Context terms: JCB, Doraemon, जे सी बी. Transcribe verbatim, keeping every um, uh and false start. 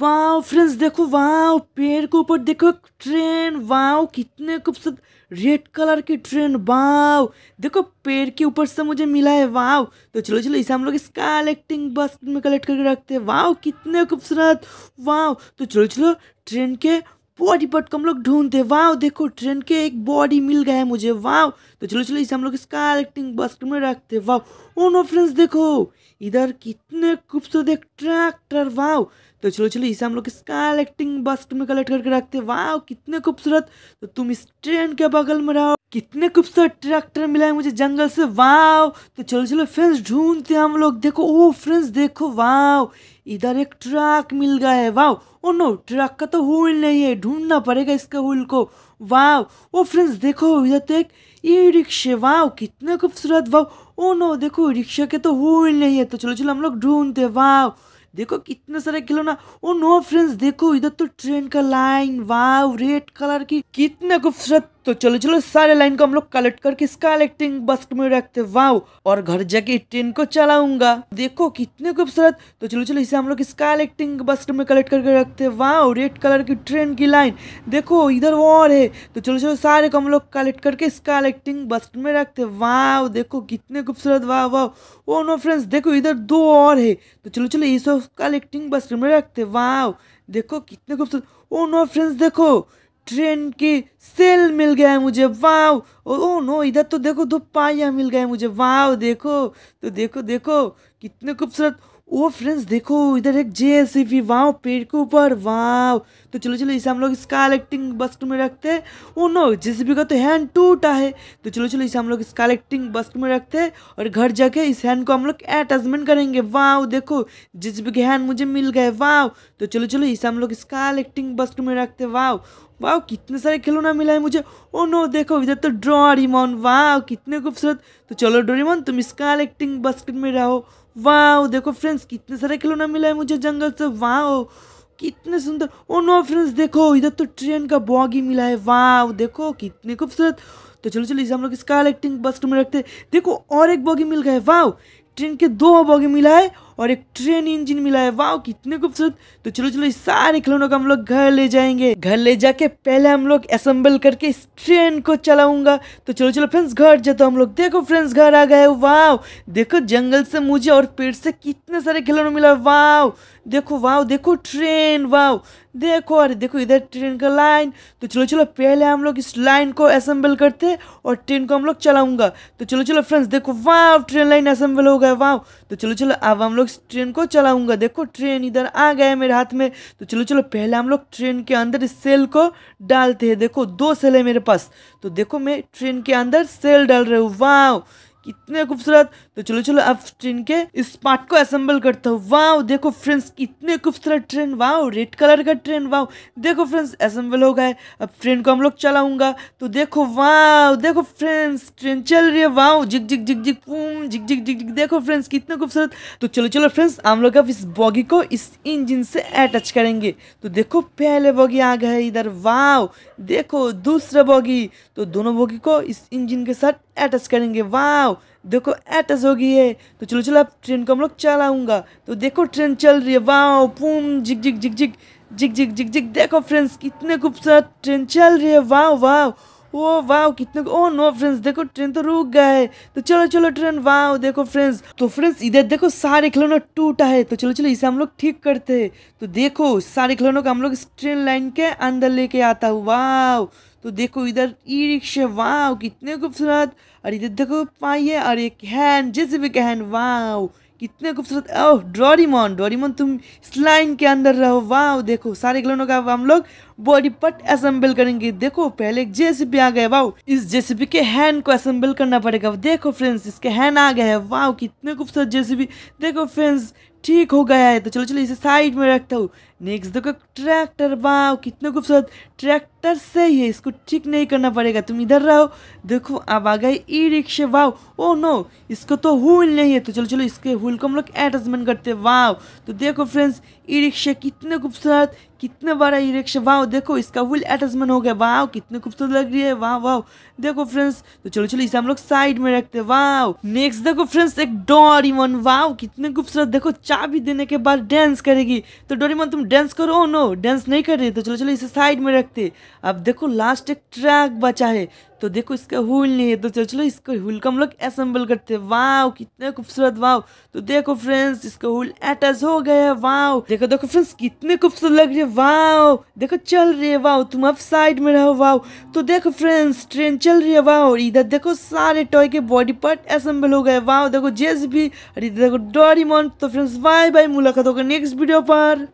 Wow friends देखो, wow पेड़ के ऊपर देखो ट्रेन, वाओ कितने खूबसूरत रेड कलर की ट्रेन, वाओ देखो पेड़ के ऊपर से मुझे मिला है, वाओ। तो चलो चलो इसे हम लोग इस कलेक्टिंग बास्केट में कलेक्ट करके रखते हैं, वाओ कितने खूबसूरत, वाओ। तो चलो चलो ट्रेन के बॉडी पार्ट को हम लोग ढूंढते, वाओ देखो ट्रेन के एक बॉडी मिल गया है मुझे, वाओ। तो चलो चलो इसे हम लोग इस कलेक्टिंग बास्केट में रखते, वाओ। ओ नो फ्रेंड्स देखो इधर कितने खूबसूरत एक ट्रैक्टर, वाओ। तो चलो चलो इसे हम लोग इस कलेक्टिंग बास्केट में कलेक्ट करके रखते, वाओ कितने खूबसूरत। तो तुम इस ट्रेन के बगल में रहो, कितने खूबसूरत ट्रैक्टर मिला है मुझे जंगल से, वाओ। तो चलो चलो फ्रेंड्स ढूंढते हम लोग, देखो ओ फ्रेंड्स देखो, वाओ इधर एक ट्रक मिल गया है, वाओ। ओ नो ट्रक का तो व्हील नहीं है, ढूंढना पड़ेगा इसका व्हील को, वाओ। ओ फ्रेंड्स देखो इधर तो एक ई रिक्शे, वाओ कितने खूबसूरत, वाओ। ओ नो देखो रिक्शा के तो व्हील नहीं है, तो चलो चलो हम लोग ढूंढते, वाओ देखो कितने सारे खिलौना। ओ नो फ्रेंड्स देखो इधर तो ट्रेन का लाइन, वाव रेड कलर की, कितने खूबसूरत। तो चलो चलो सारे लाइन को हम लोग कलेक्ट करके इस कलेक्टिंग बास्केट में रखते, वाव। और घर जाके ट्रेन को चलाऊंगा, देखो कितने खूबसूरत। तो चलो चलो इसे हम लोग इस कलेक्टिंग बास्केट में कलेक्ट करके रखते, वाव रेड कलर की ट्रेन की लाइन, देखो इधर और है। तो चलो चलो सारे को हम लोग कलेक्ट करके इस कलेक्टिंग बास्केट में रखते, वाव देखो कितने खूबसूरत, वाह वाह। ओ नो फ्रेंड्स देखो इधर दो और है, तो चलो चलो इस कलेक्टिंग बास्केट में रखते, वाव देखो कितने खूबसूरत। ओ नो फ्रेंड्स देखो ट्रेन की सेल मिल गया है मुझे, वाव। ओ नो इधर तो देखो दो पाया मिल गया है मुझे, वाव देखो। तो देखो देखो कितने खूबसूरत। ओ फ्रेंड्स देखो इधर एक जे सी बी, वाव पेड़ के ऊपर, वाव। तो चलो चलो इसे हम लोग इस कलेक्टिंग बास्केट में रखते हैं। ओ नो जे सी बी का तो हैंड टूटा है, तो चलो चलो इसे हम लोग इस कलेक्टिंग बास्केट में रखते हैं और घर जाके इस हैंड को हम लोग अटैचमेंट करेंगे, वाव देखो जे सी बी के हैंड मुझे मिल गए, वाव। तो चलो चलो इसे हम लोग इस कलेक्टिंग बास्केट में रखते, वाव वाह कितने सारे खिलौना मिला है मुझे। ओ नो देखो इधर तो डोरेमोन, वाह कितने खूबसूरत। तो चलो डोरेमोन तुम इस कलेक्टिंग बास्केट में रहो, वाह देखो फ्रेंड्स कितने सारे खिलौना मिला है मुझे जंगल से, वाह कितने सुंदर। ओ नो फ्रेंड्स देखो इधर तो ट्रेन का बॉगी मिला है, वाह देखो कितने खूबसूरत। तो चलो चलो इसे हम लोग इस कलेक्टिंग बास्केट में रखते, देखो और एक बॉगी मिल गया है, वाह ट्रेन के दो बॉगी मिला है और एक ट्रेन इंजन मिला है, वाओ कितने खूबसूरत। तो चलो चलो इस सारे खिलौनों को हम लोग घर ले जाएंगे, घर ले जाके पहले हम लोग असेंबल करके इस ट्रेन को चलाऊंगा। तो चलो चलो फ्रेंड्स घर जाते हम लोग, देखो फ्रेंड्स घर आ गए, वाओ देखो जंगल से मुझे और पेड़ से कितने सारे खिलौने मिला, वाओ देखो, वाओ देखो ट्रेन, वाओ देखो, अरे देखो इधर ट्रेन का लाइन। तो चलो चलो पहले हम लोग इस लाइन को असेंबल करते और ट्रेन को हम लोग चलाऊंगा। तो चलो चलो फ्रेंड्स देखो, वाओ ट्रेन लाइन असेंबल हो गया, वाओ। तो चलो चलो अब हम लोग ट्रेन को चलाऊंगा, देखो ट्रेन इधर आ गया है मेरे हाथ में। तो चलो चलो पहले हम लोग ट्रेन के अंदर इस सेल को डालते हैं, देखो दो सेल है मेरे पास। तो देखो मैं ट्रेन के अंदर सेल डाल रहा हूँ, वाओ कितने खूबसूरत। तो चलो चलो अब ट्रेन के इस पार्ट को असेंबल करता हूँ, वाओ देखो फ्रेंड्स कितने खूबसूरत ट्रेन, वाओ रेड कलर का ट्रेन, वाओ देखो फ्रेंड्स असेंबल हो गए। अब ट्रेन को हम लोग चलाऊंगा, तो देखो वाओ देखो फ्रेंड्स ट्रेन चल रही है, वाओ झिक झिक झिक झिक पूम झिक झिक झिक झिक, देखो फ्रेंड्स कितने खूबसूरत। तो चलो चलो फ्रेंड्स हम लोग अब इस बॉगी को इस इंजिन से अटैच करेंगे। तो देखो पहले बॉगी आ गए इधर, वाओ देखो दूसरा बॉगी। तो दोनों बॉगी को इस इंजिन के साथ अटैच करेंगे, वाओ देखो अटैच हो गई है। तो चलो चलो अब ट्रेन को हम लोग चलाऊंगा, तो देखो ट्रेन चल रही है, वाओ पूम झिक झिक झिक झिक झिक झिक झिक झिक, देखो फ्रेंड्स कितने खूबसूरत ट्रेन चल रही है, वाओ वाओ ओ वाओ कितने। ओ नो फ्रेंड्स देखो ट्रेन तो रुक गया है, तो चलो चलो ट्रेन, वाओ देखो फ्रेंड्स। तो फ्रेंड्स इधर देखो सारे खिलौना टूटा है, तो चलो चलो इसे हम लोग ठीक करते हैं। तो देखो सारे खिलौनों को हम लोग इस ट्रेन लाइन के अंदर लेके आता हूँ, वाओ। तो देखो इधर ई रिक्शा, वाओ कितने खूबसूरत, और इधर देखो पाइये और एक हैंड जे सी बी का हैंड, वाओ कितने खूबसूरत। ओह डोरेमोन, डोरेमोन तुम इस लाइन के अंदर रहो, वाओ देखो सारे खिलौनों का हम लोग बॉडी पार्ट असेंबल करेंगे। देखो पहले एक जे सी बी आ गया, वाओ इस जे सी बी के हैंड को असेंबल करना पड़ेगा। देखो फ्रेंड्स इसके हैंड आ गया है, वाओ कितने खूबसूरत जे सी बी, देखो फ्रेंड्स ठीक हो गया है। तो चलो चलो इसे साइड में रखता हूँ। नेक्स्ट देखो ट्रैक्टर, वाओ कितने खूबसूरत ट्रैक्टर सही है, इसको ठीक नहीं करना पड़ेगा, तुम इधर रहो। देखो अब आ गए e rickshaw, wow. Oh no इसको तो व्हील नहीं है, तो चलो चलो इसके व्हील को हम लोग अटैचमेंट करते हैं, वाओ। तो देखो फ्रेंड्स ई रिक्शा कितने खूबसूरत कितना बड़ा ये रिक्शा, वाह देखो इसका व्हील अटैचमेंट हो गया, वाह कितने खूबसूरत लग रही है, वाह वाह देखो फ्रेंड्स। तो चलो चलो इसे हम लोग साइड में रखते हैं। वाह नेक्स्ट देखो फ्रेंड्स एक डोरेमोन, वाह कितने खूबसूरत, देखो चाबी देने के बाद डांस करेगी। तो डोरेमोन तुम डांस करो, नो डांस नहीं कर रही, तो चलो चलो इसे साइड में रखते। अब देखो लास्ट एक ट्रैक बचा है, तो देखो इसका व्हील नहीं है, तो चलो चलो इसका व्हील का हम लोग असेंबल करते हैं। वाह कितने खूबसूरत, वाह तो देखो फ्रेंड्स इसका व्हील अटैच हो गया है। वाह देखो देखो फ्रेंड्स कितने खूबसूरत लग रही है, वाह देखो चल रही है, वाह तुम अब साइड में रहो। वाह तो देखो फ्रेंड्स ट्रेन चल रही है, वाह और इधर देखो सारे टॉय के बॉडी पार्ट असेंबल हो गए। वाह देखो जेसीबी और इधर देखो डोरेमोन। तो फ्रेंड्स बाय बाय, मुलाकात होगा नेक्स्ट वीडियो पर।